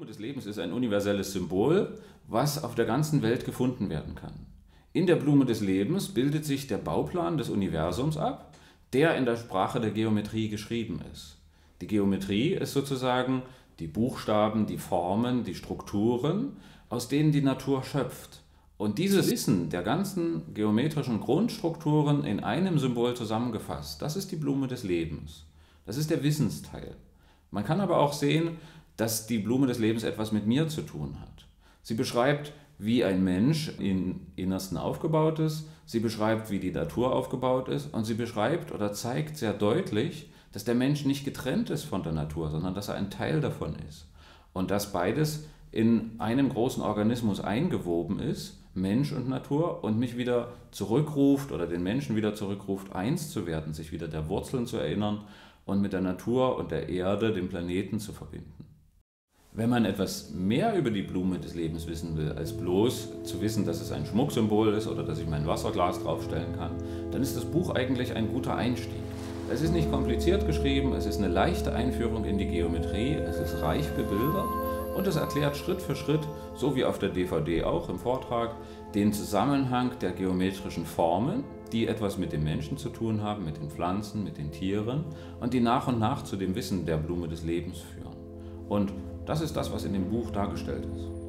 Blume des Lebens ist ein universelles Symbol, was auf der ganzen Welt gefunden werden kann. In der Blume des Lebens bildet sich der Bauplan des Universums ab, der in der Sprache der Geometrie geschrieben ist. Die Geometrie ist sozusagen die Buchstaben, die Formen, die Strukturen, aus denen die Natur schöpft. Und dieses Wissen der ganzen geometrischen Grundstrukturen in einem Symbol zusammengefasst, das ist die Blume des Lebens. Das ist der Wissensteil. Man kann aber auch sehen, dass die Blume des Lebens etwas mit mir zu tun hat. Sie beschreibt, wie ein Mensch im Innersten aufgebaut ist, sie beschreibt, wie die Natur aufgebaut ist und sie beschreibt oder zeigt sehr deutlich, dass der Mensch nicht getrennt ist von der Natur, sondern dass er ein Teil davon ist. Und dass beides in einem großen Organismus eingewoben ist, Mensch und Natur, und mich wieder zurückruft oder den Menschen wieder zurückruft, eins zu werden, sich wieder der Wurzeln zu erinnern und mit der Natur und der Erde, dem Planeten zu verbinden. Wenn man etwas mehr über die Blume des Lebens wissen will, als bloß zu wissen, dass es ein Schmucksymbol ist oder dass ich mein Wasserglas draufstellen kann, dann ist das Buch eigentlich ein guter Einstieg. Es ist nicht kompliziert geschrieben, es ist eine leichte Einführung in die Geometrie, es ist reich bebildert und es erklärt Schritt für Schritt, so wie auf der DVD auch im Vortrag, den Zusammenhang der geometrischen Formen, die etwas mit dem Menschen zu tun haben, mit den Pflanzen, mit den Tieren und die nach und nach zu dem Wissen der Blume des Lebens führen. Und das ist das, was in dem Buch dargestellt ist.